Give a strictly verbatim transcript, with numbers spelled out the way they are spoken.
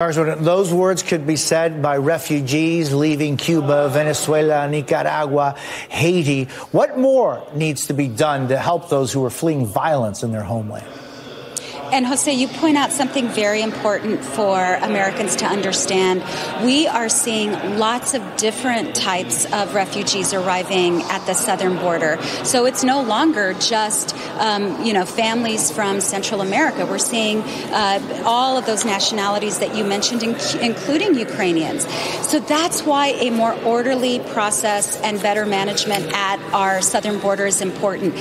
Those words could be said by refugees leaving Cuba, Venezuela, Nicaragua, Haiti. What more needs to be done to help those who are fleeing violence in their homeland? And Jose, you point out something very important for Americans to understand. We are seeing lots of different types of refugees arriving at the southern border. So it's no longer just, um, you know, families from Central America. We're seeing uh, all of those nationalities that you mentioned, in, including Ukrainians. So that's why a more orderly process and better management at our southern border is important.